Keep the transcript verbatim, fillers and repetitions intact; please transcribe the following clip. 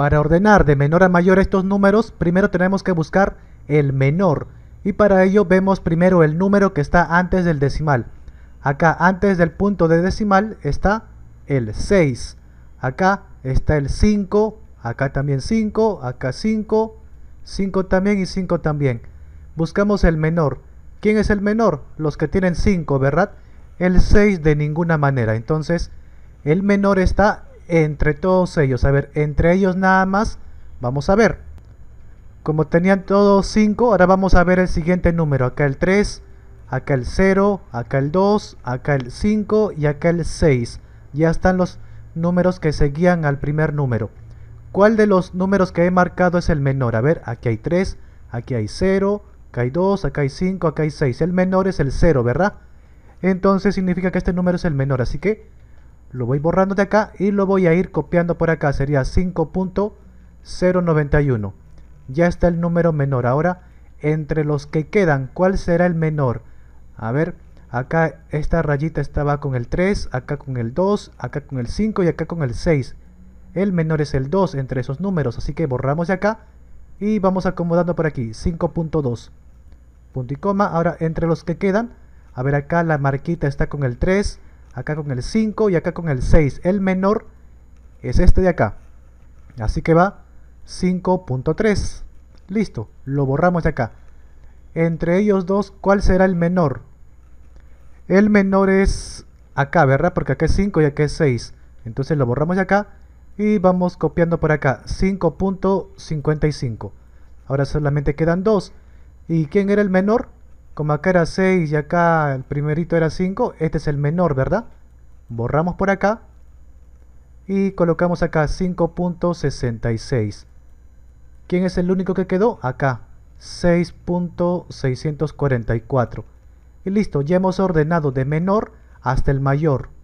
Para ordenar de menor a mayor estos números, primero tenemos que buscar el menor. Y para ello vemos primero el número que está antes del decimal. Acá antes del punto de decimal está el seis. Acá está el cinco. Acá también cinco. Acá cinco. cinco también y cinco también. Buscamos el menor. ¿Quién es el menor? Los que tienen cinco, ¿verdad? El seis de ninguna manera. Entonces, el menor está entre todos ellos. A ver, entre ellos nada más. Vamos a ver. Como tenían todos cinco, ahora vamos a ver el siguiente número. Acá el tres, acá el cero, acá el dos, acá el cinco y acá el seis. Ya están los números que seguían al primer número. ¿Cuál de los números que he marcado es el menor? A ver, aquí hay tres, aquí hay cero, acá hay dos, acá hay cinco, acá hay seis. El menor es el cero, ¿verdad? Entonces significa que este número es el menor. Así que lo voy borrando de acá y lo voy a ir copiando por acá. Sería cinco punto cero noventa y uno. Ya está el número menor. Ahora, entre los que quedan, ¿cuál será el menor? A ver, acá esta rayita estaba con el tres, acá con el dos, acá con el cinco y acá con el seis. El menor es el dos entre esos números, así que borramos de acá y vamos acomodando por aquí, cinco punto dos. Punto y coma. Ahora, entre los que quedan, a ver, acá la marquita está con el tres, acá con el cinco y acá con el seis. El menor es este de acá, así que va cinco punto tres. Listo, lo borramos de acá. Entre ellos dos, ¿cuál será el menor? El menor es acá, ¿verdad? Porque acá es cinco y acá es seis. Entonces lo borramos de acá. Y vamos copiando por acá, cinco punto cincuenta y cinco. Ahora solamente quedan dos. ¿Y quién era el menor? Como acá era seis y acá el primerito era cinco, este es el menor, ¿verdad? Borramos por acá y colocamos acá cinco punto sesenta y seis. ¿Quién es el único que quedó? Acá, seis punto seiscientos cuarenta y cuatro. Y listo, ya hemos ordenado de menor hasta el mayor.